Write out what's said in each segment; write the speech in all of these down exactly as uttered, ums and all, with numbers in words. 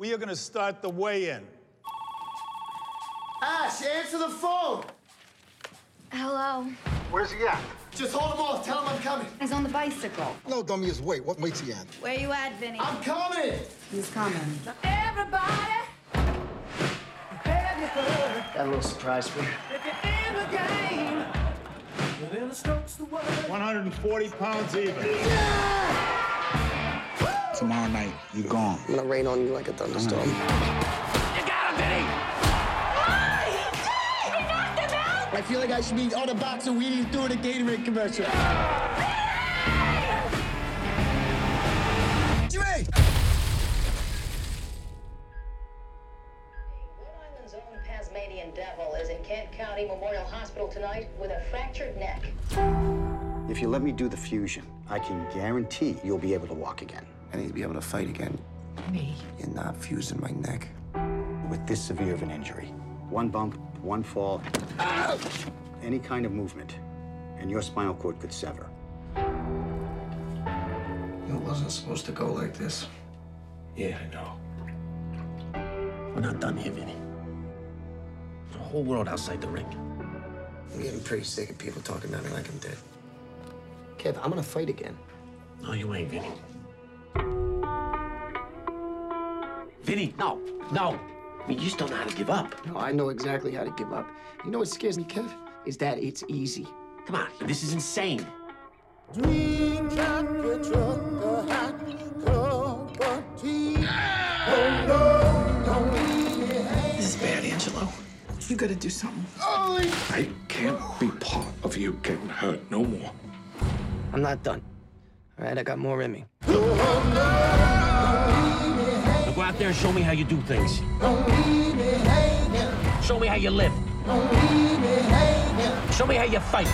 We are going to start the weigh-in. Ash, answer the phone! Hello. Where's he at? Just hold him off. Tell him I'm coming. He's on the bicycle. No, dummy, just wait. What weight's he at? Where you at, Vinny? I'm coming! He's coming. Everybody! Got a little surprise for you. one hundred forty pounds even. Yeah! Tomorrow night, you're gone. I'm gonna rain on you like a thunderstorm. Right. You got him, Vinny! Oh, he, he knocked him out! I feel like I should be on a box of Wheaties doing a Gatorade commercial. Yeah! Vinny! Pazmanian Devil is in Kent County Memorial Hospital tonight with a fractured neck. If you let me do the fusion, I can guarantee you'll be able to walk again. I need to be able to fight again. Me? You're not fusing my neck. With this severe of an injury, one bump, one fall, ah! any kind of movement, and your spinal cord could sever. It wasn't supposed to go like this. Yeah, I know. We're not done here, Vinny. The whole world outside the ring. I'm getting pretty sick of people talking about me like I'm dead. Kev, I'm gonna fight again. No, you ain't, Vinny. Vinny, no, no. I mean, you just don't know how to give up. No, I know exactly how to give up. You know what scares me, Kev? Is that it's easy. Come on, this is insane. You gotta do something. I can't be part of you getting hurt no more. I'm not done. All right, I got more in me. Now go out there and show me how you do things. Show me how you live. Show me how you fight.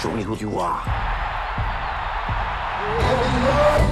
Show me who you are.